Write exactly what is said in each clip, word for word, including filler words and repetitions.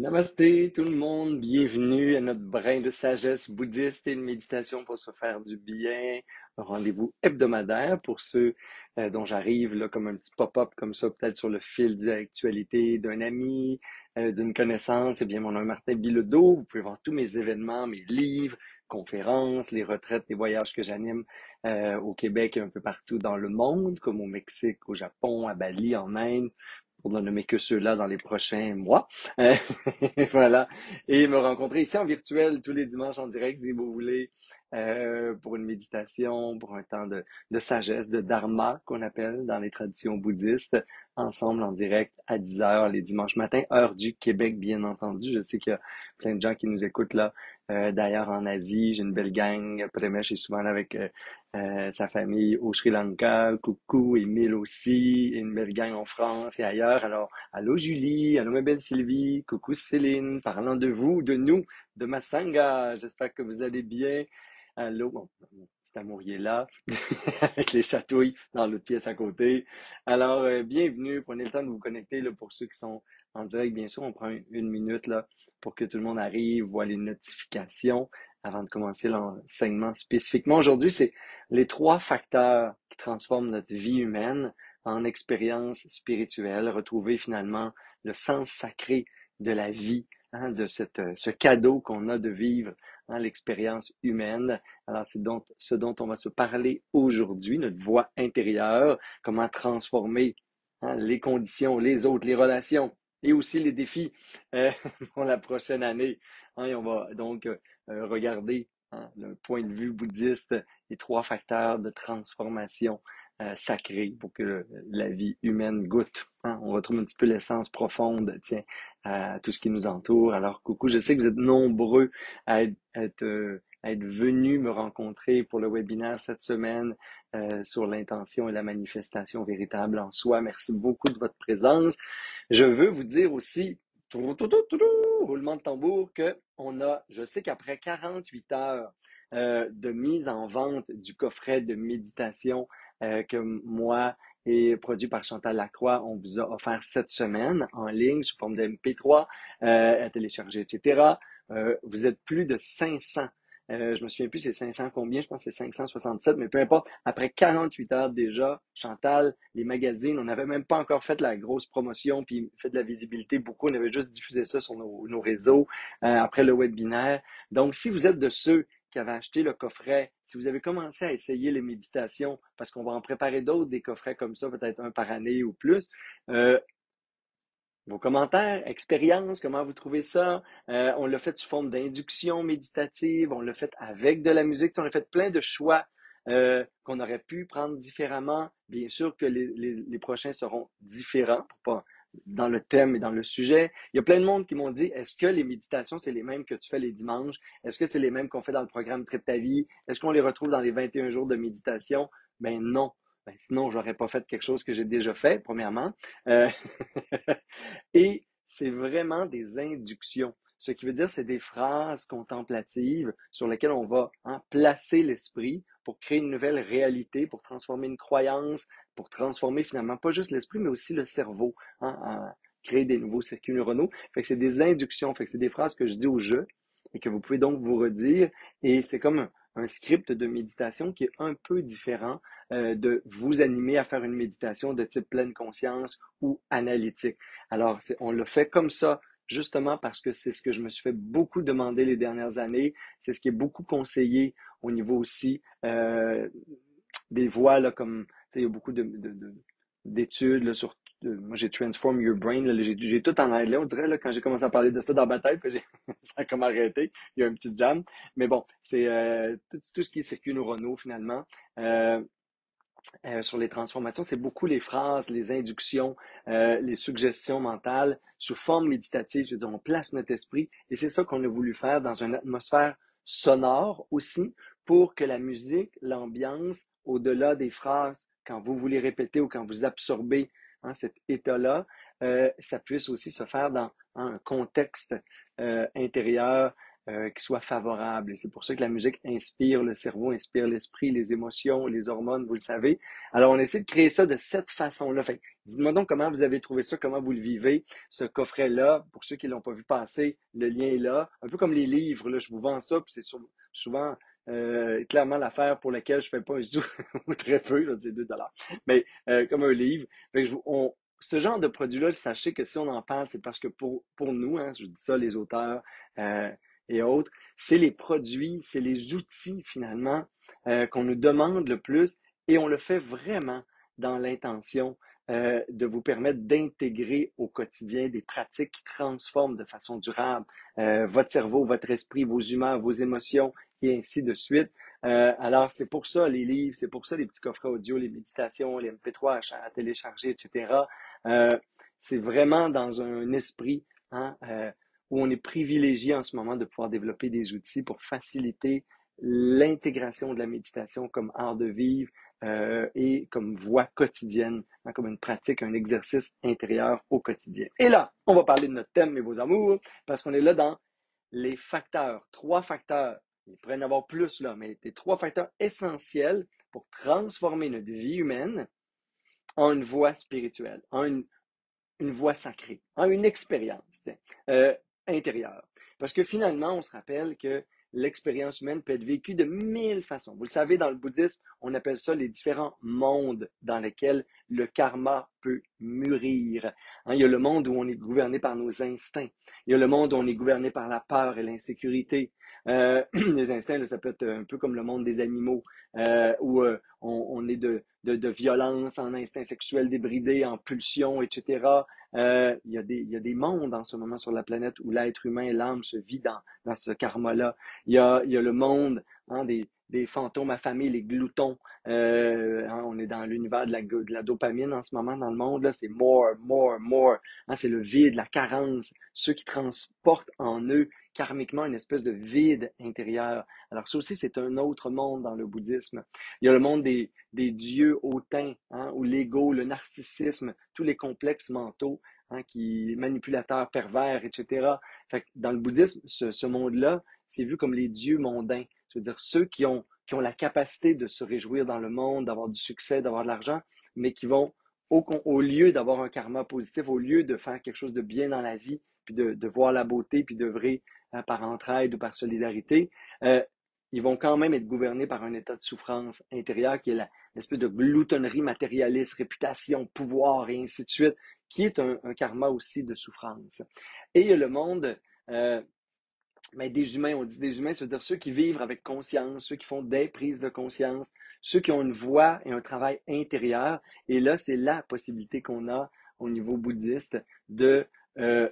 Namasté tout le monde, bienvenue à notre brin de sagesse bouddhiste et de méditation pour se faire du bien. Un rendez-vous hebdomadaire pour ceux euh, dont j'arrive là comme un petit pop-up comme ça, peut-être sur le fil de l'actualité d'un ami, euh, d'une connaissance. Eh bien, mon nom est Martin Bilodeau, vous pouvez voir tous mes événements, mes livres, conférences, les retraites, les voyages que j'anime euh, au Québec et un peu partout dans le monde, comme au Mexique, au Japon, à Bali, en Inde, pour ne nommer que ceux-là dans les prochains mois. Euh, voilà. Et me rencontrer ici en virtuel tous les dimanches en direct, si vous voulez, euh, pour une méditation, pour un temps de, de sagesse, de dharma, qu'on appelle dans les traditions bouddhistes, ensemble en direct à dix heures les dimanches matins, heure du Québec, bien entendu. Je sais qu'il y a plein de gens qui nous écoutent là. Euh, D'ailleurs, en Asie, j'ai une belle gang. Premesh est souvent là avec euh, euh, sa famille au Sri Lanka. Coucou, Émile aussi. Et une belle gang en France et ailleurs. Alors, allô Julie, allô ma belle Sylvie, coucou Céline. Parlant de vous, de nous, de ma sangha. J'espère que vous allez bien. Allô, bon, mon petit amourier là, avec les chatouilles dans l'autre pièce à côté. Alors, euh, bienvenue. Prenez le temps de vous connecter là, pour ceux qui sont en direct. Bien sûr, on prend une minute là, pour que tout le monde arrive, voit les notifications avant de commencer l'enseignement spécifiquement. Aujourd'hui, c'est les trois facteurs qui transforment notre vie humaine en expérience spirituelle, retrouver finalement le sens sacré de la vie, hein, de cette, ce cadeau qu'on a de vivre, hein, l'expérience humaine. Alors, c'est donc ce dont on va se parler aujourd'hui, notre voix intérieure, comment transformer hein, les conditions, les autres, les relations, et aussi les défis euh, pour la prochaine année. Hein, et on va donc euh, regarder hein, le point de vue bouddhiste, les trois facteurs de transformation euh, sacrée pour que le, la vie humaine goûte. Hein. On retrouve un petit peu l'essence profonde, tiens, à tout ce qui nous entoure. Alors, coucou, je sais que vous êtes nombreux à être, à être euh, être venu me rencontrer pour le webinaire cette semaine euh, sur l'intention et la manifestation véritable en soi. Merci beaucoup de votre présence. Je veux vous dire aussi, trou, trou, trou, trou, roulement de tambour, que on a, je sais qu'après quarante-huit heures euh, de mise en vente du coffret de méditation euh, que moi et produit par Chantal Lacroix, on vous a offert cette semaine en ligne sous forme de M P trois euh, à télécharger, et cetera. Euh, vous êtes plus de cinq cents. Euh, je me souviens plus c'est cinq cents combien, je pense que c'est cinq cent soixante-sept, mais peu importe, après quarante-huit heures déjà, Chantal, les magazines, on n'avait même pas encore fait la grosse promotion, puis fait de la visibilité beaucoup, on avait juste diffusé ça sur nos, nos réseaux, euh, après le webinaire. Donc, si vous êtes de ceux qui avaient acheté le coffret, si vous avez commencé à essayer les méditations, parce qu'on va en préparer d'autres, des coffrets comme ça, peut-être un par année ou plus, euh, vos commentaires, expériences, comment vous trouvez ça? Euh, on l'a fait sous forme d'induction méditative, on l'a fait avec de la musique, on a fait plein de choix euh, qu'on aurait pu prendre différemment. Bien sûr que les, les, les prochains seront différents, pas dans le thème et dans le sujet. Il y a plein de monde qui m'ont dit, est-ce que les méditations, c'est les mêmes que tu fais les dimanches? Est-ce que c'est les mêmes qu'on fait dans le programme Trip ta vie? Est-ce qu'on les retrouve dans les vingt et un jours de méditation? Ben non. Ben, sinon, j'aurais pas fait quelque chose que j'ai déjà fait, premièrement. Euh... Et c'est vraiment des inductions. Ce qui veut dire, c'est des phrases contemplatives sur lesquelles on va hein, placer l'esprit pour créer une nouvelle réalité, pour transformer une croyance, pour transformer finalement pas juste l'esprit, mais aussi le cerveau, hein, à créer des nouveaux circuits neuronaux. Fait que c'est des inductions, fait que c'est des phrases que je dis au jeu et que vous pouvez donc vous redire. Et c'est comme un, un script de méditation qui est un peu différent euh, de vous animer à faire une méditation de type pleine conscience ou analytique. Alors, on le fait comme ça, justement parce que c'est ce que je me suis fait beaucoup demander les dernières années. C'est ce qui est beaucoup conseillé au niveau aussi euh, des voies, là, comme, tu sais, il y a beaucoup de, de, de, d'études là, sur moi, j'ai « Transform Your Brain », j'ai tout en anglais, on dirait, là, quand j'ai commencé à parler de ça dans ma tête, ça a comme arrêté, il y a un petit jam. Mais bon, c'est euh, tout, tout ce qui est circuit neuronaux, finalement. Euh, euh, sur les transformations, c'est beaucoup les phrases, les inductions, euh, les suggestions mentales sous forme méditative. Je veux dire, on place notre esprit, et c'est ça qu'on a voulu faire dans une atmosphère sonore aussi, pour que la musique, l'ambiance, au-delà des phrases, quand vous voulez répéter ou quand vous absorbez, hein, cet état-là, euh, ça puisse aussi se faire dans hein, un contexte euh, intérieur euh, qui soit favorable. Et c'est pour ça que la musique inspire le cerveau, inspire l'esprit, les émotions, les hormones, vous le savez. Alors, on essaie de créer ça de cette façon-là. Fait, dites-moi donc comment vous avez trouvé ça, comment vous le vivez, ce coffret-là. Pour ceux qui ne l'ont pas vu passer, le lien est là. Un peu comme les livres, là, je vous vends ça, puis c'est souvent... Euh, clairement l'affaire pour laquelle je fais pas un sou ou très peu, je dis deux dollars, mais euh, comme un livre. Fait que je, on, ce genre de produit-là, sachez que si on en parle, c'est parce que pour, pour nous, hein, je dis ça, les auteurs euh, et autres, c'est les produits, c'est les outils finalement euh, qu'on nous demande le plus et on le fait vraiment dans l'intention euh, de vous permettre d'intégrer au quotidien des pratiques qui transforment de façon durable euh, votre cerveau, votre esprit, vos humeurs, vos émotions, et ainsi de suite. Euh, alors, c'est pour ça les livres, c'est pour ça les petits coffrets audio, les méditations, les M P trois à, à télécharger, et cetera. Euh, c'est vraiment dans un esprit hein, euh, où on est privilégié en ce moment de pouvoir développer des outils pour faciliter l'intégration de la méditation comme art de vivre euh, et comme voie quotidienne, hein, comme une pratique, un exercice intérieur au quotidien. Et là, on va parler de notre thème, mes beaux amours, parce qu'on est là dans les facteurs, trois facteurs. Il pourrait y en avoir plus, là, mais les trois facteurs essentiels pour transformer notre vie humaine en une voie spirituelle, en une, une voie sacrée, en une expérience euh, intérieure. Parce que finalement, on se rappelle que l'expérience humaine peut être vécue de mille façons. Vous le savez, dans le bouddhisme, on appelle ça les différents mondes dans lesquels le karma peut mûrir. Hein, il y a le monde où on est gouverné par nos instincts. Il y a le monde où on est gouverné par la peur et l'insécurité. Euh, les instincts, là, ça peut être un peu comme le monde des animaux, euh, où euh, on, on est de, de, de violence en instinct sexuel débridé, en pulsion, et cetera. Euh, il y a des, il y a des mondes en ce moment sur la planète où l'être humain et l'âme se vit dans, dans ce karma-là. Il y a, il y a le monde hein, des... des fantômes affamés, les gloutons. Euh, hein, on est dans l'univers de la, de la dopamine en ce moment dans le monde. Là, c'est more, more, more. Hein, c'est le vide, la carence. Ceux qui transportent en eux karmiquement une espèce de vide intérieur. Alors ça aussi, c'est un autre monde dans le bouddhisme. Il y a le monde des, des dieux hautains, hein, où l'ego, le narcissisme, tous les complexes mentaux, hein, qui manipulateurs, pervers, et cetera. Fait que dans le bouddhisme, ce, ce monde-là, c'est vu comme les dieux mondains. C'est-à-dire ceux qui ont, qui ont la capacité de se réjouir dans le monde, d'avoir du succès, d'avoir de l'argent, mais qui vont, au, au lieu d'avoir un karma positif, au lieu de faire quelque chose de bien dans la vie, puis de, de voir la beauté, puis d'œuvrer hein, par entraide ou par solidarité, euh, ils vont quand même être gouvernés par un état de souffrance intérieure qui est l'espèce de gloutonnerie matérialiste, réputation, pouvoir, et ainsi de suite, qui est un, un karma aussi de souffrance. Et le monde... Euh, Mais des humains, on dit des humains, c'est-à-dire ceux qui vivent avec conscience, ceux qui font des prises de conscience, ceux qui ont une voix et un travail intérieur. Et là, c'est la possibilité qu'on a au niveau bouddhiste de, euh,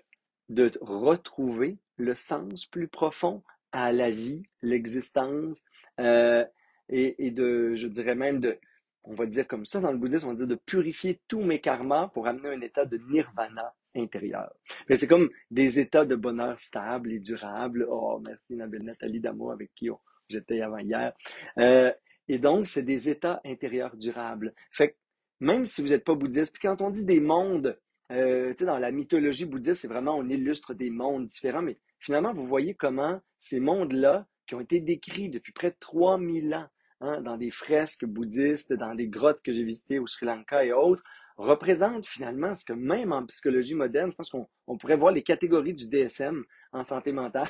de retrouver le sens plus profond à la vie, l'existence, euh, et, et de, je dirais même de, on va dire comme ça dans le bouddhisme, on va dire de purifier tous mes karmas pour amener un état de nirvana intérieur. C'est comme des états de bonheur stable et durable. Oh, merci Nathalie Damo avec qui j'étais avant hier. Euh, et donc, c'est des états intérieurs durables. Fait que même si vous n'êtes pas bouddhiste, puis quand on dit des mondes, euh, tu sais, dans la mythologie bouddhiste, c'est vraiment, on illustre des mondes différents, mais finalement, vous voyez comment ces mondes-là, qui ont été décrits depuis près de trois mille ans, hein, dans des fresques bouddhistes, dans des grottes que j'ai visitées au Sri Lanka et autres, représente finalement ce que même en psychologie moderne, je pense qu'on on pourrait voir les catégories du D S M en santé mentale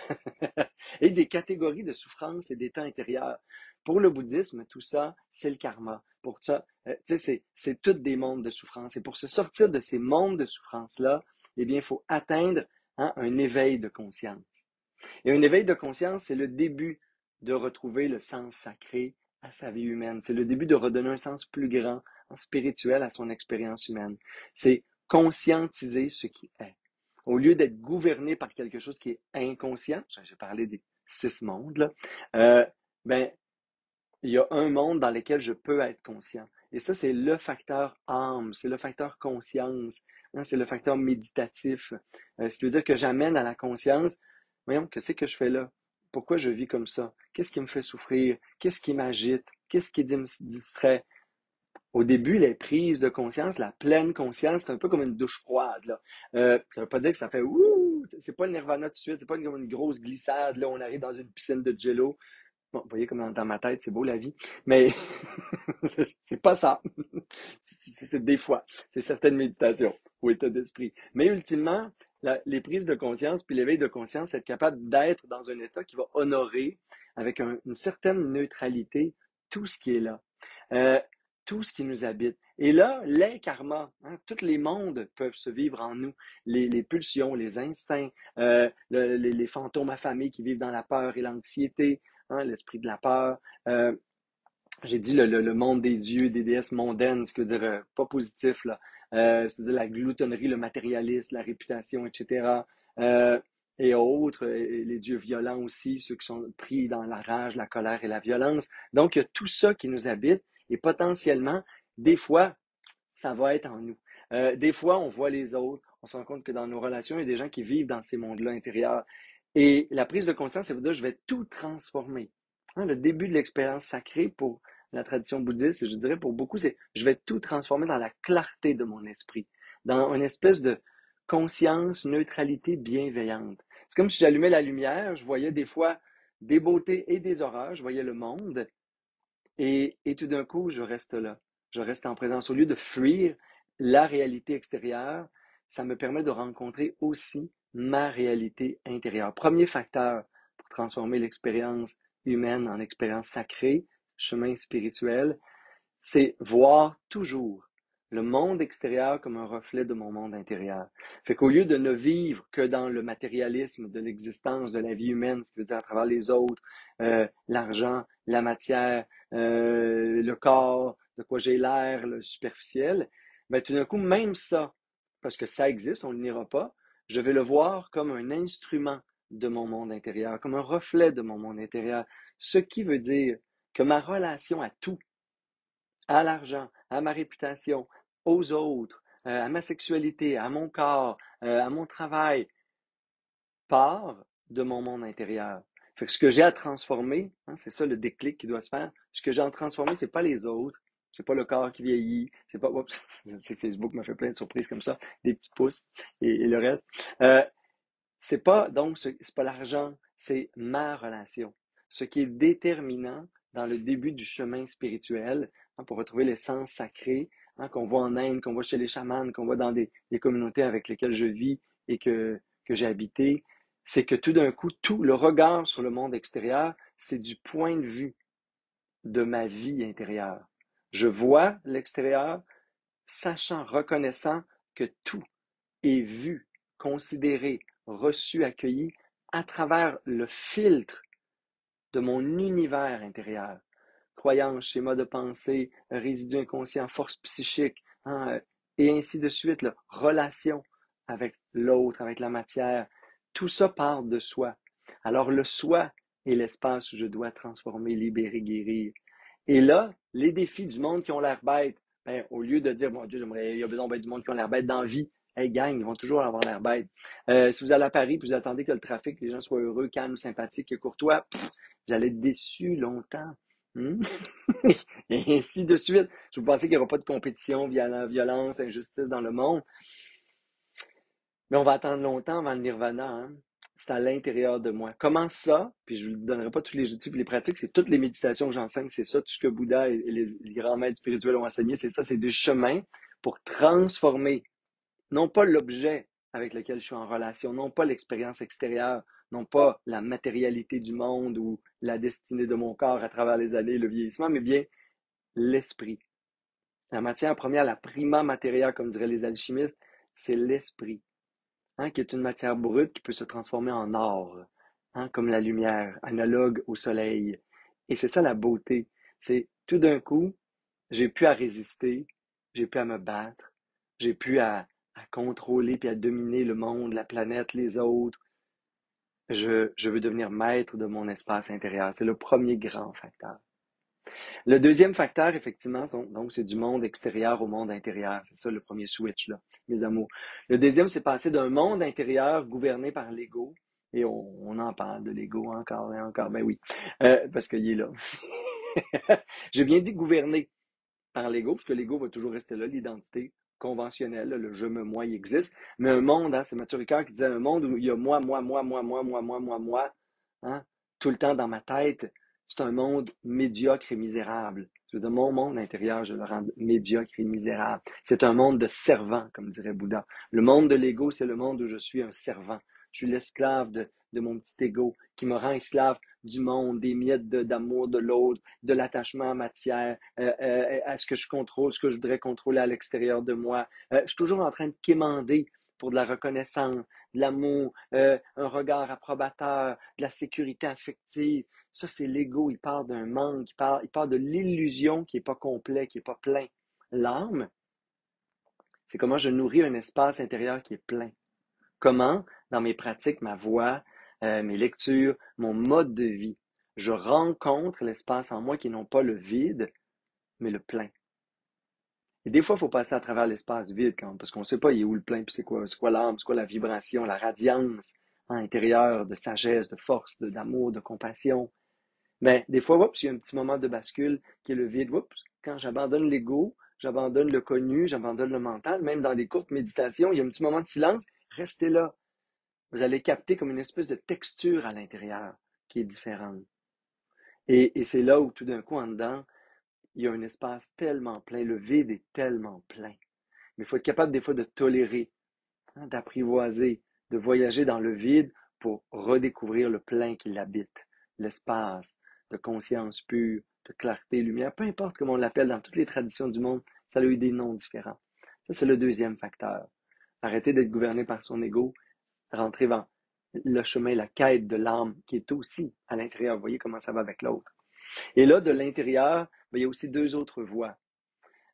et des catégories de souffrance et d'état intérieur. Pour le bouddhisme, tout ça, c'est le karma. Pour ça, euh, tu sais, c'est toutes des mondes de souffrance. Et pour se sortir de ces mondes de souffrance-là, eh bien, il faut atteindre hein, un éveil de conscience. Et un éveil de conscience, c'est le début de retrouver le sens sacré à sa vie humaine. C'est le début de redonner un sens plus grand spirituel à son expérience humaine. C'est conscientiser ce qui est. Au lieu d'être gouverné par quelque chose qui est inconscient, j'ai parlé des six mondes, là, euh, ben, il y a un monde dans lequel je peux être conscient. Et ça, c'est le facteur âme, c'est le facteur conscience, hein, c'est le facteur méditatif. Euh, ce qui veut dire que j'amène à la conscience, voyons, que c'est que je fais là? Pourquoi je vis comme ça? Qu'est-ce qui me fait souffrir? Qu'est-ce qui m'agite? Qu'est-ce qui me distrait? Au début, les prises de conscience, la pleine conscience, c'est un peu comme une douche froide. Là. Euh, ça ne veut pas dire que ça fait « ouh », Ouh, c'est pas le nirvana tout de suite, c'est pas une, une grosse glissade, là, on arrive dans une piscine de jello. Bon, vous voyez comme dans, dans ma tête, c'est beau la vie, mais c'est pas ça. C'est des fois, c'est certaines méditations ou états d'esprit. Mais ultimement, la, les prises de conscience puis l'éveil de conscience, c'est être capable d'être dans un état qui va honorer avec un, une certaine neutralité tout ce qui est là, euh, tout ce qui nous habite. Et là, les karmas, hein, tous les mondes peuvent se vivre en nous. Les, les pulsions, les instincts, euh, le, les, les fantômes affamés qui vivent dans la peur et l'anxiété, hein, l'esprit de la peur. Euh, J'ai dit le, le, le monde des dieux, des déesses mondaines, ce qui veut dire euh, pas positif, là. Euh, c'est-à-dire la gloutonnerie, le matérialisme, la réputation, et cetera. Euh, et autres, et les dieux violents aussi, ceux qui sont pris dans la rage, la colère et la violence. Donc, il y a tout ça qui nous habite et potentiellement, des fois, ça va être en nous. Euh, des fois, on voit les autres, on se rend compte que dans nos relations, il y a des gens qui vivent dans ces mondes-là intérieurs. Et la prise de conscience, ça veut dire je vais tout transformer. Hein, le début de l'expérience sacrée pour la tradition bouddhiste, et je dirais pour beaucoup, c'est je vais tout transformer dans la clarté de mon esprit, dans une espèce de conscience, neutralité bienveillante. C'est comme si j'allumais la lumière, je voyais des fois des beautés et des horreurs, je voyais le monde, et, et tout d'un coup, je reste là. Je reste en présence. Au lieu de fuir la réalité extérieure, ça me permet de rencontrer aussi ma réalité intérieure. Premier facteur pour transformer l'expérience humaine en expérience sacrée, chemin spirituel, c'est voir toujours le monde extérieur comme un reflet de mon monde intérieur. Fait qu'au lieu de ne vivre que dans le matérialisme de l'existence de la vie humaine, ce qui veut dire à travers les autres, euh, l'argent, la matière, euh, le corps, de quoi j'ai l'air, le superficiel, bien tout d'un coup, même ça, parce que ça existe, on ne le niera pas, je vais le voir comme un instrument de mon monde intérieur, comme un reflet de mon monde intérieur. Ce qui veut dire que ma relation à tout, à l'argent, à ma réputation, aux autres, euh, à ma sexualité, à mon corps, euh, à mon travail, part de mon monde intérieur. Fait que ce que j'ai à transformer, hein, c'est ça le déclic qui doit se faire, ce que j'ai à transformer, c'est pas les autres, c'est pas le corps qui vieillit, c'est pas... Oups, Facebook m'a fait plein de surprises comme ça, des petits pouces et, et le reste. Euh, c'est pas, donc, c'est pas l'argent, c'est ma relation. Ce qui est déterminant dans le début du chemin spirituel, hein, pour retrouver l'essence sacrée, hein, qu'on voit en Inde, qu'on voit chez les chamans, qu'on voit dans des, des communautés avec lesquelles je vis et que, que j'ai habité, c'est que tout d'un coup, tout le regard sur le monde extérieur, c'est du point de vue de ma vie intérieure. Je vois l'extérieur, sachant, reconnaissant que tout est vu, considéré, reçu, accueilli à travers le filtre de mon univers intérieur. Croyances, schémas de pensée, résidus inconscients, forces psychiques, hein, et ainsi de suite, là, relation avec l'autre, avec la matière, tout ça part de soi. Alors le soi est l'espace où je dois transformer, libérer, guérir. Et là, les défis du monde qui ont l'air bête, ben, au lieu de dire, mon Dieu, j'aimerais, il y a besoin ben, du monde qui ont l'air bête dans la vie, hey gang, ils vont toujours avoir l'air bête. Euh, si vous allez à Paris, puis vous attendez que le trafic, que les gens soient heureux, calmes, sympathiques et courtois, pff, vous allez être déçus longtemps. Hmm? Et ainsi de suite. Je vous pensais qu'il n'y aura pas de compétition, violence, injustice dans le monde. Mais on va attendre longtemps avant le nirvana, hein? C'est à l'intérieur de moi. Comment ça? Puis je ne vous donnerai pas tous les outils et les pratiques, c'est toutes les méditations que j'enseigne, c'est ça, tout ce que Bouddha et les, les grands maîtres spirituels ont enseigné, c'est ça, c'est des chemins pour transformer, non pas l'objet avec lequel je suis en relation, non pas l'expérience extérieure, non pas la matérialité du monde ou la destinée de mon corps à travers les années, le vieillissement, mais bien l'esprit. La matière première, la prima materia, comme diraient les alchimistes, c'est l'esprit. Hein, qui est une matière brute qui peut se transformer en or, hein, comme la lumière, analogue au soleil. Et c'est ça la beauté. C'est tout d'un coup, j'ai plus à résister, j'ai plus à me battre, j'ai plus à, à contrôler puis à dominer le monde, la planète, les autres. Je, je veux devenir maître de mon espace intérieur. C'est le premier grand facteur. Le deuxième facteur, effectivement, donc c'est du monde extérieur au monde intérieur. C'est ça le premier switch, là, mes amours. Le deuxième, c'est passer d'un monde intérieur gouverné par l'ego. Et on, on en parle de l'ego encore et encore. Ben oui, euh, parce qu'il est là. J'ai bien dit gouverné par l'ego, parce que l'ego va toujours rester là, l'identité conventionnel, le je me moi il existe, mais un monde, hein, c'est Mathieu Ricard qui disait un monde où il y a moi, moi, moi, moi, moi, moi, moi, moi, moi, hein, tout le temps dans ma tête, c'est un monde médiocre et misérable. Je veux dire, mon monde intérieur, je le rends médiocre et misérable. C'est un monde de servants, comme dirait Bouddha. Le monde de l'ego, c'est le monde où je suis un servant. Je suis l'esclave de, de mon petit ego qui me rend esclave du monde, des miettes d'amour de l'autre, de l'attachement à matière, euh, euh, à ce que je contrôle, ce que je voudrais contrôler à l'extérieur de moi. Euh, je suis toujours en train de quémander pour de la reconnaissance, de l'amour, euh, un regard approbateur, de la sécurité affective. Ça, c'est l'ego. Il part d'un manque, il part, il part de l'illusion qui n'est pas complet, qui n'est pas plein. L'âme, c'est comment je nourris un espace intérieur qui est plein. Comment, dans mes pratiques, ma voix, euh, mes lectures, mon mode de vie, je rencontre l'espace en moi qui n'est non pas le vide, mais le plein. Et des fois, il faut passer à travers l'espace vide, quand, parce qu'on ne sait pas il est où le plein, puis c'est quoi, c'est quoi l'âme, c'est quoi la vibration, la radiance hein, intérieure de sagesse, de force, de, d'amour, de compassion. Mais des fois, oups, il y a un petit moment de bascule qui est le vide. Oups, quand j'abandonne l'ego, j'abandonne le connu, j'abandonne le mental, même dans des courtes méditations, il y a un petit moment de silence, restez là. Vous allez capter comme une espèce de texture à l'intérieur qui est différente. Et, et c'est là où tout d'un coup, en dedans, il y a un espace tellement plein, le vide est tellement plein. Mais il faut être capable des fois de tolérer, hein, d'apprivoiser, de voyager dans le vide pour redécouvrir le plein qui l'habite, l'espace de conscience pure, de clarté, lumière, peu importe comment on l'appelle dans toutes les traditions du monde, ça a eu des noms différents. Ça, c'est le deuxième facteur. Arrêter d'être gouverné par son ego, rentrer dans le chemin, la quête de l'âme qui est aussi à l'intérieur. Vous voyez comment ça va avec l'autre. Et là, de l'intérieur, mais il y a aussi deux autres voies.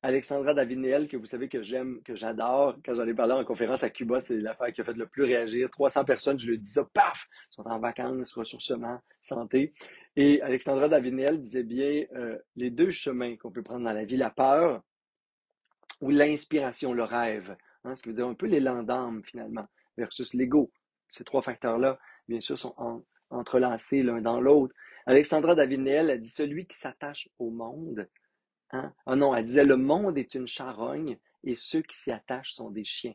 Alexandra David-Néel, que vous savez que j'aime, que j'adore, quand j'en ai parlé en conférence à Cuba, c'est l'affaire qui a fait le plus réagir. trois cents personnes, je lui dis ça, paf, sont en vacances, ressourcement, santé. Et Alexandra David-Néel disait bien euh, les deux chemins qu'on peut prendre dans la vie, la peur ou l'inspiration, le rêve, hein, ce qui veut dire un peu l'élan d'âme finalement, versus l'ego. Ces trois facteurs-là, bien sûr, sont en, entrelacés l'un dans l'autre. Alexandra David-Néel a dit « Celui qui s'attache au monde hein? ». Ah non, elle disait « Le monde est une charogne et ceux qui s'y attachent sont des chiens ».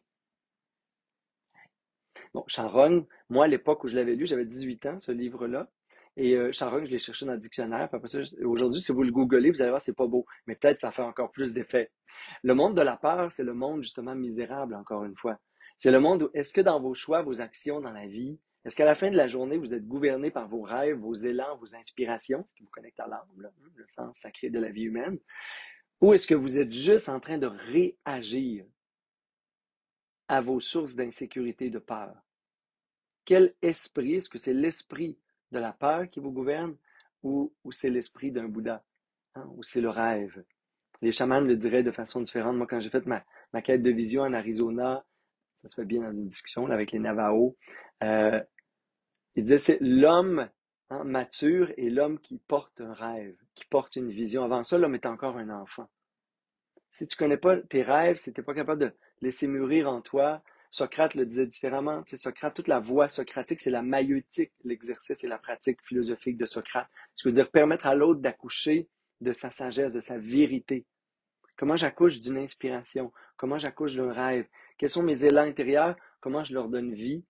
Bon, charogne, moi à l'époque où je l'avais lu, j'avais dix-huit ans, ce livre-là. Et euh, charogne, je l'ai cherché dans le dictionnaire. Aujourd'hui, si vous le googlez, vous allez voir, c'est pas beau. Mais peut-être ça fait encore plus d'effet. Le monde de la peur, c'est le monde justement misérable, encore une fois. C'est le monde où, est-ce que dans vos choix, vos actions dans la vie, est-ce qu'à la fin de la journée, vous êtes gouverné par vos rêves, vos élans, vos inspirations, ce qui vous connecte à l'âme, le sens sacré de la vie humaine, ou est-ce que vous êtes juste en train de réagir à vos sources d'insécurité et de peur? Quel esprit, est-ce que c'est l'esprit de la peur qui vous gouverne ou, ou c'est l'esprit d'un Bouddha, hein, ou c'est le rêve? Les chamans le diraient de façon différente. Moi, quand j'ai fait ma, ma quête de vision en Arizona, ça se fait bien dans une discussion là, avec les Navajos. Euh, il disait c'est l'homme hein, mature et l'homme qui porte un rêve, qui porte une vision. Avant ça, l'homme est encore un enfant. Si tu ne connais pas tes rêves, si tu n'es pas capable de laisser mûrir en toi, Socrate le disait différemment. Tu sais, Socrate, toute la voie socratique, c'est la maïeutique, l'exercice et la pratique philosophique de Socrate. Ce qui veut dire permettre à l'autre d'accoucher de sa sagesse, de sa vérité. Comment j'accouche d'une inspiration? Comment j'accouche d'un rêve? Quels sont mes élans intérieurs? Comment je leur donne vie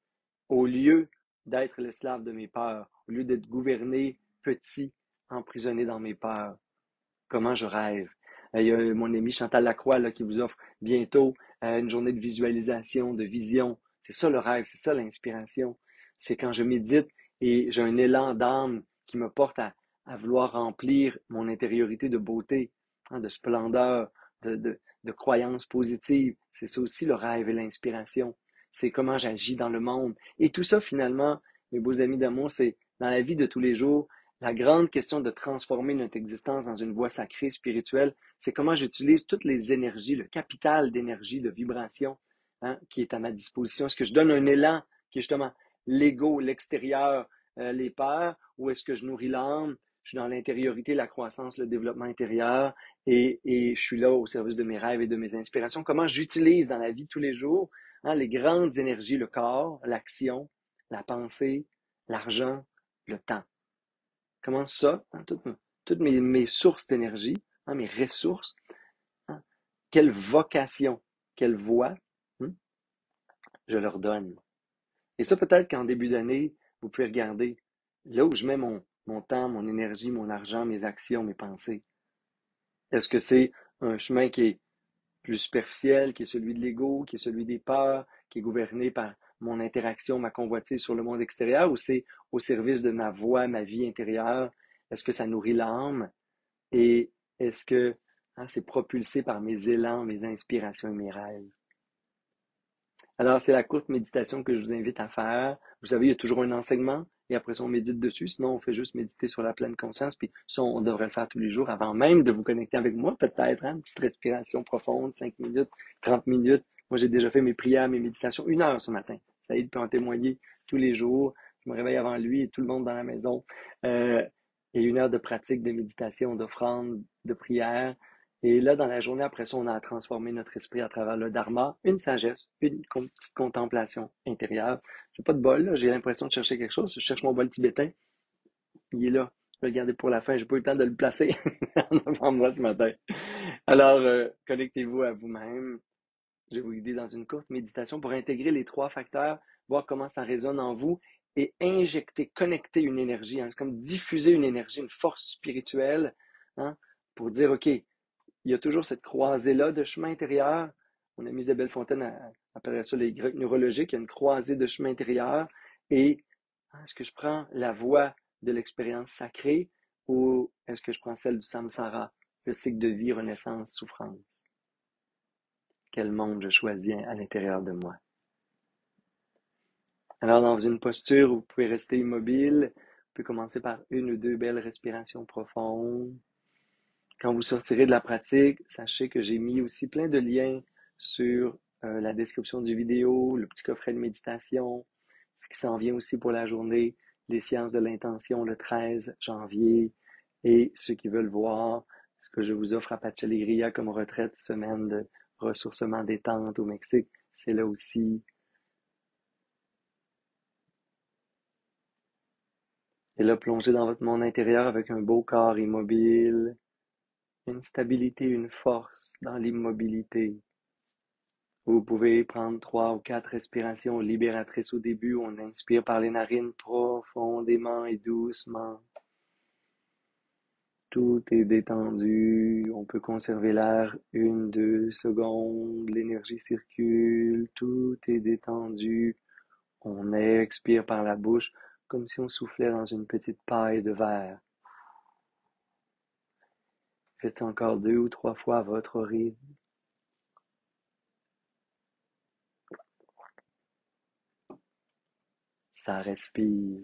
au lieu d'être l'esclave de mes peurs, au lieu d'être gouverné, petit, emprisonné dans mes peurs? Comment je rêve? Il y a mon ami Chantal Lacroix là, qui vous offre bientôt une journée de visualisation, de vision. C'est ça le rêve, c'est ça l'inspiration. C'est quand je médite et j'ai un élan d'âme qui me porte à, à vouloir remplir mon intériorité de beauté, hein, de splendeur, de, de, de croyances positives. C'est ça aussi le rêve et l'inspiration. C'est comment j'agis dans le monde. Et tout ça, finalement, mes beaux amis d'amour, c'est dans la vie de tous les jours, la grande question de transformer notre existence dans une voie sacrée, spirituelle, c'est comment j'utilise toutes les énergies, le capital d'énergie, de vibration hein, qui est à ma disposition. Est-ce que je donne un élan qui est justement l'ego, l'extérieur, euh, les peurs, ou est-ce que je nourris l'âme? Je suis dans l'intériorité, la croissance, le développement intérieur et, et je suis là au service de mes rêves et de mes inspirations. Comment j'utilise dans la vie tous les jours hein, les grandes énergies, le corps, l'action, la pensée, l'argent, le temps. Comment ça, hein, toutes, toutes mes, mes sources d'énergie, hein, mes ressources, hein, quelle vocation, qu'elle voit, hein, je leur donne. Et ça, peut-être qu'en début d'année, vous pouvez regarder là où je mets mon, mon temps, mon énergie, mon argent, mes actions, mes pensées. Est-ce que c'est un chemin qui est plus superficiel, qui est celui de l'ego, qui est celui des peurs, qui est gouverné par mon interaction, ma convoitise sur le monde extérieur, ou c'est au service de ma voix, ma vie intérieure? Est-ce que ça nourrit l'âme? Et est-ce que hein, c'est propulsé par mes élans, mes inspirations et mes rêves? Alors, c'est la courte méditation que je vous invite à faire. Vous savez, il y a toujours un enseignement, et après ça, on médite dessus. Sinon, on fait juste méditer sur la pleine conscience, puis ça, on devrait le faire tous les jours avant même de vous connecter avec moi, peut-être, hein? Une petite respiration profonde, cinq minutes, trente minutes. Moi, j'ai déjà fait mes prières, mes méditations, une heure ce matin. Saïd peut en témoigner tous les jours. Je me réveille avant lui et tout le monde dans la maison. Euh, et une heure de pratique, de méditation, d'offrande, de prière. Et là, dans la journée, après ça, on a transformé notre esprit à travers le dharma, une sagesse, une petite contemplation intérieure. J'ai pas de bol, j'ai l'impression de chercher quelque chose. Je cherche mon bol tibétain. Il est là. Regardez pour la fin, j'ai pas eu le temps de le placer avant moi ce matin. Alors, euh, connectez-vous à vous-même. Je vais vous guider dans une courte méditation pour intégrer les trois facteurs, voir comment ça résonne en vous et injecter, connecter une énergie. Hein. C'est comme diffuser une énergie, une force spirituelle hein, pour dire, OK, il y a toujours cette croisée-là de chemin intérieur. On a mis Isabelle Fontaine, appellerait ça les grecs neurologiques, il y a une croisée de chemin intérieur. Et hein, est-ce que je prends la voie de l'expérience sacrée ou est-ce que je prends celle du samsara, le cycle de vie, renaissance, souffrance? Quel monde je choisis à l'intérieur de moi. Alors, dans une posture où vous pouvez rester immobile, vous pouvez commencer par une ou deux belles respirations profondes. Quand vous sortirez de la pratique, sachez que j'ai mis aussi plein de liens sur euh, la description du vidéo, le petit coffret de méditation, ce qui s'en vient aussi pour la journée, les séances de l'intention le treize janvier, et ceux qui veulent voir ce que je vous offre à Pacha Legria comme retraite semaine de ressourcement détente au Mexique, c'est là aussi. Et là, plongez dans votre monde intérieur avec un beau corps immobile, une stabilité, une force dans l'immobilité. Vous pouvez prendre trois ou quatre respirations libératrices au début. On inspire par les narines profondément et doucement. Tout est détendu, on peut conserver l'air une, deux secondes, l'énergie circule, tout est détendu. On expire par la bouche comme si on soufflait dans une petite paille de verre. Faites encore deux ou trois fois à votre rythme. Ça respire.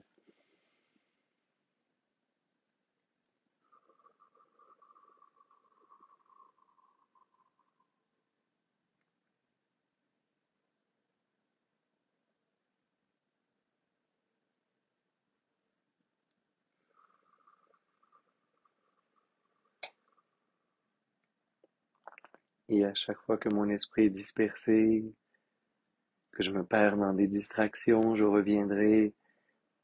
Et à chaque fois que mon esprit est dispersé, que je me perds dans des distractions, je reviendrai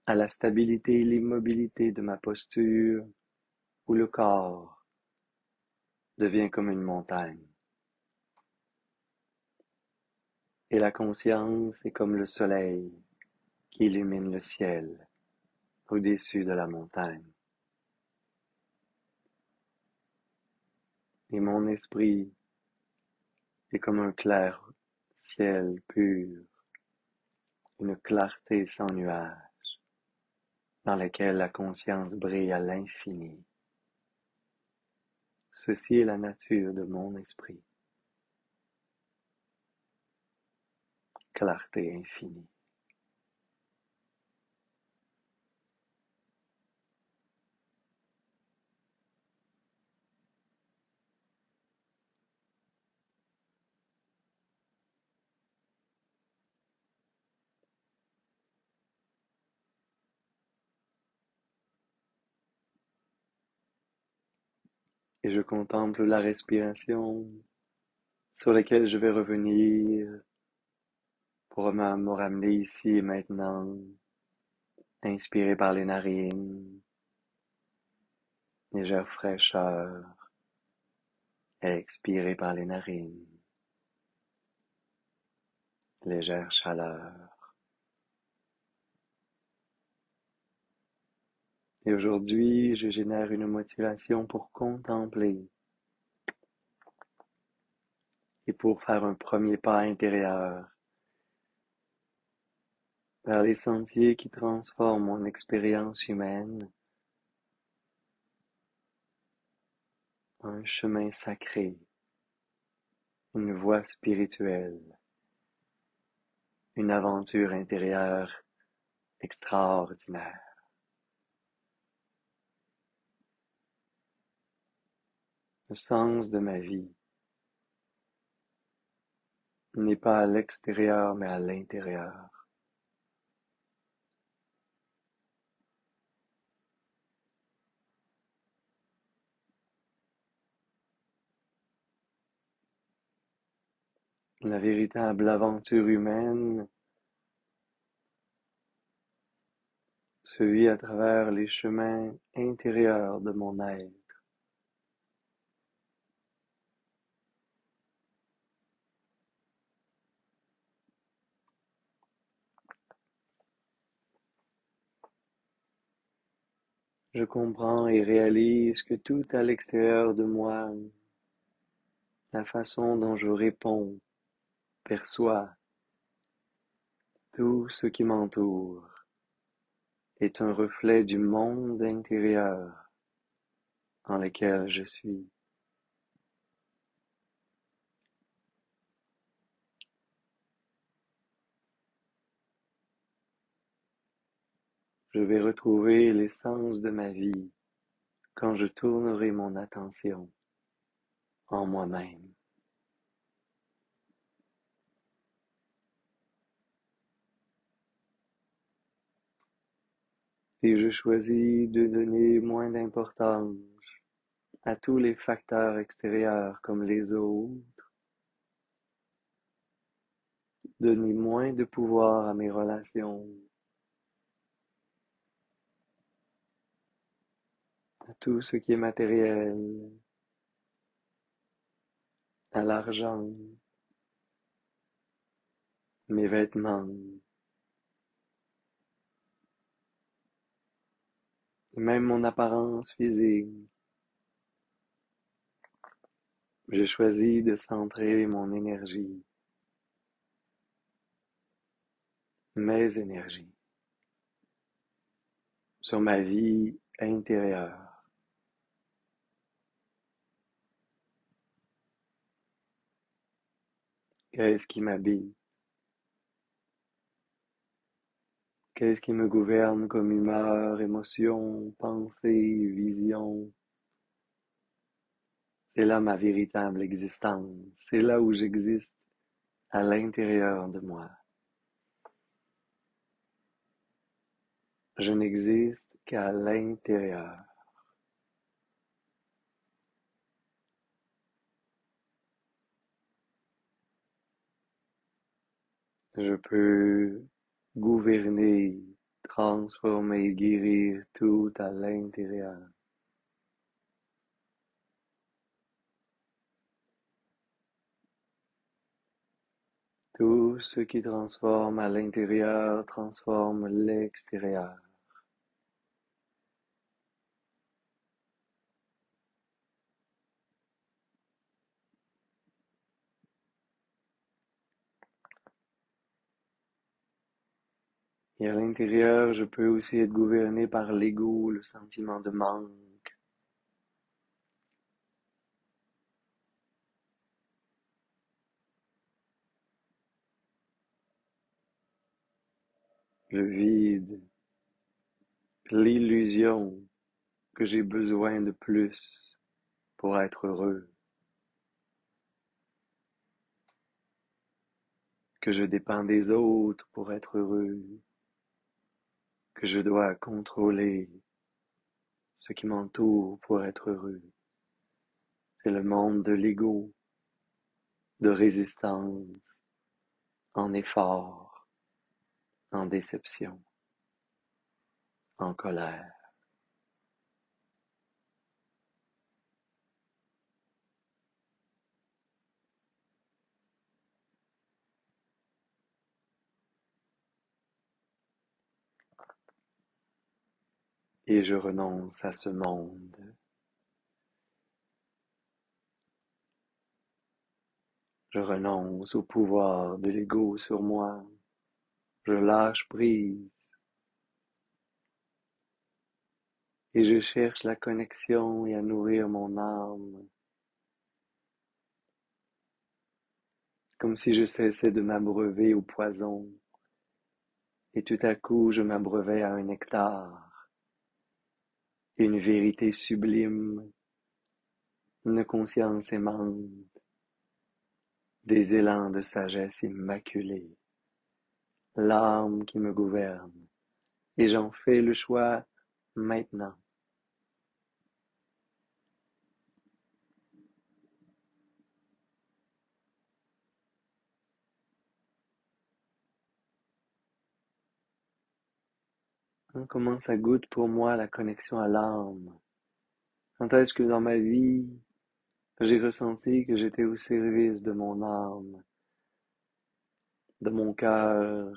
à la stabilité et l'immobilité de ma posture, où le corps devient comme une montagne. Et la conscience est comme le soleil qui illumine le ciel au-dessus de la montagne. Et mon esprit est comme un clair ciel pur, une clarté sans nuages, dans laquelle la conscience brille à l'infini. Ceci est la nature de mon esprit. Clarté infinie. Et je contemple la respiration sur laquelle je vais revenir pour me ramener ici et maintenant, inspiré par les narines, légère fraîcheur, expiré par les narines, légère chaleur. Et aujourd'hui, je génère une motivation pour contempler et pour faire un premier pas intérieur vers les sentiers qui transforment mon expérience humaine en un chemin sacré, une voie spirituelle, une aventure intérieure extraordinaire. Le sens de ma vie n'est pas à l'extérieur, mais à l'intérieur. La véritable aventure humaine se vit à travers les chemins intérieurs de mon être. Je comprends et réalise que tout à l'extérieur de moi, la façon dont je réponds, perçois, tout ce qui m'entoure est un reflet du monde intérieur dans lequel je suis. Je vais retrouver l'essence de ma vie quand je tournerai mon attention en moi-même. Si je choisis de donner moins d'importance à tous les facteurs extérieurs comme les autres, donner moins de pouvoir à mes relations, à tout ce qui est matériel, à l'argent, mes vêtements, même mon apparence physique. J'ai choisi de centrer mon énergie, mes énergies, sur ma vie intérieure. Qu'est-ce qui m'habille? Qu'est-ce qui me gouverne comme humeur, émotion, pensée, vision? C'est là ma véritable existence. C'est là où j'existe, à l'intérieur de moi. Je n'existe qu'à l'intérieur. Je peux gouverner, transformer, guérir tout à l'intérieur. Tout ce qui transforme à l'intérieur transforme l'extérieur. Et à l'intérieur, je peux aussi être gouverné par l'ego, le sentiment de manque. Le vide, l'illusion que j'ai besoin de plus pour être heureux, que je dépends des autres pour être heureux, que je dois contrôler ce qui m'entoure pour être heureux. C'est le monde de l'ego, de résistance, en effort, en déception, en colère. et je renonce à ce monde. Je renonce au pouvoir de l'ego sur moi. Je lâche prise. Et je cherche la connexion et à nourrir mon âme. Comme si je cessais de m'abreuver au poison. Et tout à coup, je m'abreuvais à un nectar. Une vérité sublime. Une conscience aimante. Des élans de sagesse immaculée, l'âme qui me gouverne, et j'en fais le choix maintenant. Hein, comment ça goûte pour moi la connexion à l'âme? Quand est-ce que dans ma vie, j'ai ressenti que j'étais au service de mon âme, de mon cœur,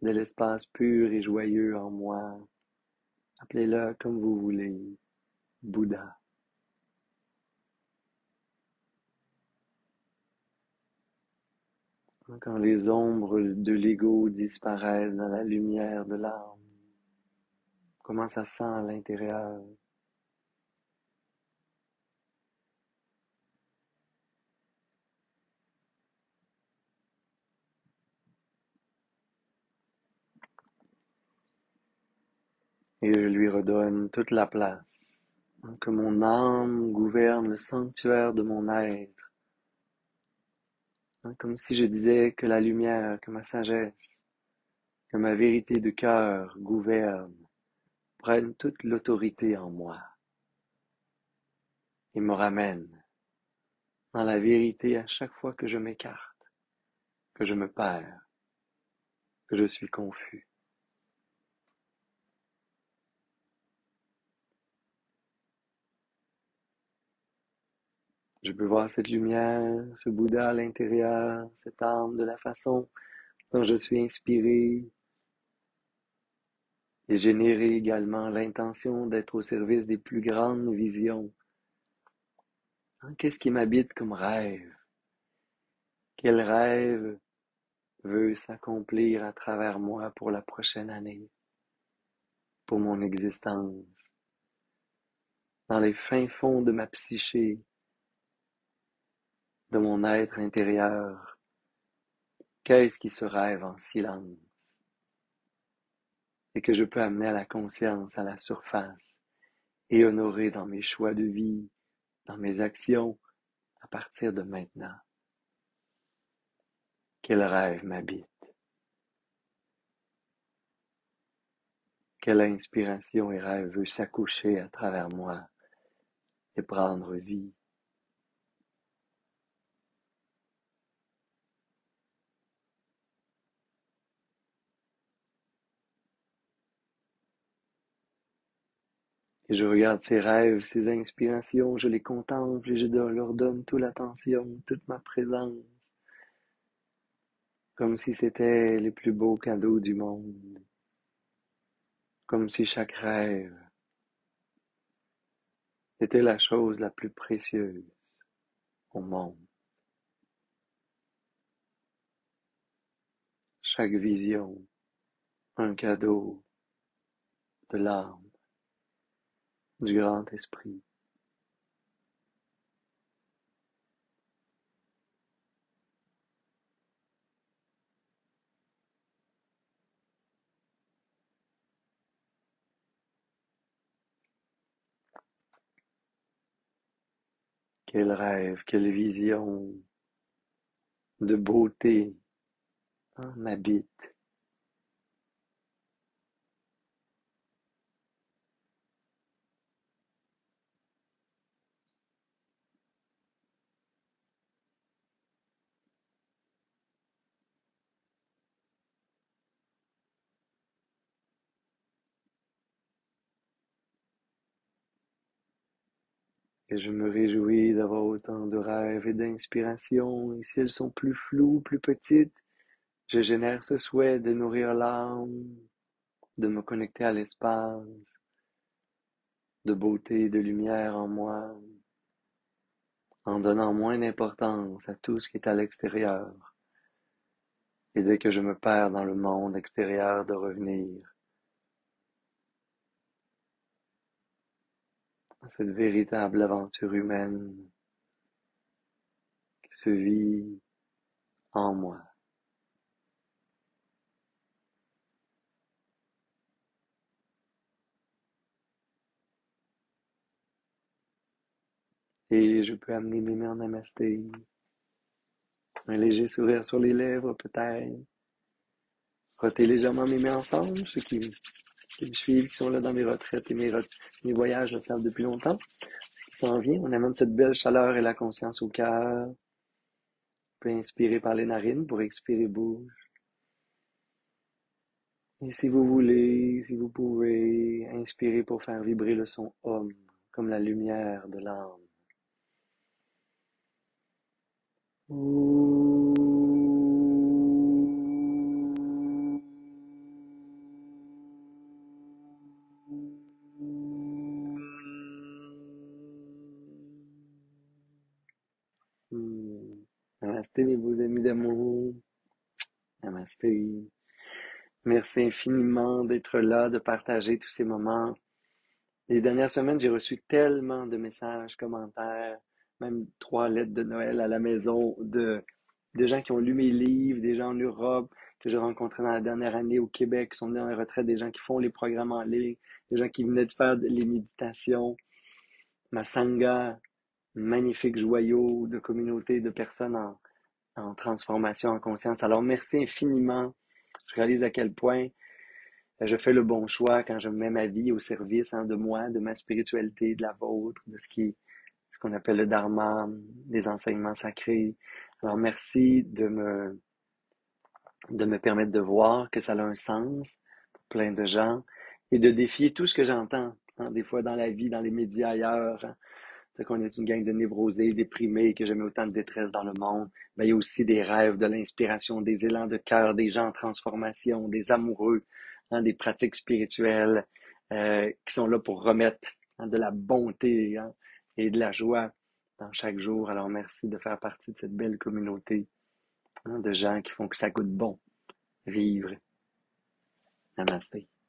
de l'espace pur et joyeux en moi. Appelez-le comme vous voulez, Bouddha. Quand les ombres de l'ego disparaissent dans la lumière de l'âme, comment ça sent à l'intérieur? Et je lui redonne toute la place, que mon âme gouverne le sanctuaire de mon être, comme si je disais que la lumière, que ma sagesse, que ma vérité de cœur gouverne, prenne toute l'autorité en moi et me ramène dans la vérité à chaque fois que je m'écarte, que je me perds, que je suis confus. Je peux voir cette lumière, ce Bouddha à l'intérieur, cette âme de la façon dont je suis inspiré et générer également l'intention d'être au service des plus grandes visions. Qu'est-ce qui m'habite comme rêve? Quel rêve veut s'accomplir à travers moi pour la prochaine année, pour mon existence, dans les fins fonds de ma psyché, de mon être intérieur, qu'est-ce qui se rêve en silence et que je peux amener à la conscience, à la surface et honorer dans mes choix de vie, dans mes actions, à partir de maintenant. Quel rêve m'habite? Quelle inspiration et rêve veut s'accoucher à travers moi et prendre vie? Et je regarde ces rêves, ces inspirations, je les contemple et je leur donne toute l'attention, toute ma présence. Comme si c'était les plus beaux cadeaux du monde. Comme si chaque rêve était la chose la plus précieuse au monde. Chaque vision, un cadeau de l'âme. Du grand esprit. Quel rêve, quelle vision de beauté hein, m'habite. Et je me réjouis d'avoir autant de rêves et d'inspirations. Et si elles sont plus floues, plus petites, je génère ce souhait de nourrir l'âme, de me connecter à l'espace, de beauté, de lumière en moi, en donnant moins d'importance à tout ce qui est à l'extérieur. Et dès que je me perds dans le monde extérieur, de revenir à cette véritable aventure humaine qui se vit en moi. Et je peux amener mes mains en namasté. Un léger sourire sur les lèvres, peut-être. Frotter légèrement mes mains ensemble, ceux qui, qui me suivent, qui sont là dans mes retraites et mes, ret... mes voyages le savent depuis longtemps. Ce qui s'en vient, on amène cette belle chaleur et la conscience au cœur. On peut inspirer par les narines pour expirer bouche. Et si vous voulez, si vous pouvez, inspirer pour faire vibrer le son Om, comme la lumière de l'âme. Hmm. Namasté mes beaux amis d'amour, namasté. Merci infiniment d'être là, de partager tous ces moments. Les dernières semaines, j'ai reçu tellement de messages, commentaires, même trois lettres de Noël à la maison, de, de gens qui ont lu mes livres, des gens en Europe que j'ai rencontrés dans la dernière année au Québec, qui sont venus en retraite, des gens qui font les programmes en ligne, des gens qui venaient de faire les méditations, ma sangha, magnifique joyau de communauté, de personnes en, en transformation, en conscience. Alors merci infiniment, je réalise à quel point je fais le bon choix quand je mets ma vie au service hein, de moi, de ma spiritualité, de la vôtre, de ce qui ce qu'on appelle le dharma, les enseignements sacrés. Alors merci de me, de me permettre de voir que ça a un sens pour plein de gens et de défier tout ce que j'entends, hein, des fois dans la vie, dans les médias ailleurs, hein. C'est qu'on est une gang de névrosés, déprimés, que jamais autant de détresse dans le monde. Mais il y a aussi des rêves, de l'inspiration, des élans de cœur, des gens en transformation, des amoureux, hein, des pratiques spirituelles euh, qui sont là pour remettre hein, de la bonté, hein, et de la joie dans chaque jour. Alors merci de faire partie de cette belle communauté hein, de gens qui font que ça goûte bon vivre. Namasté.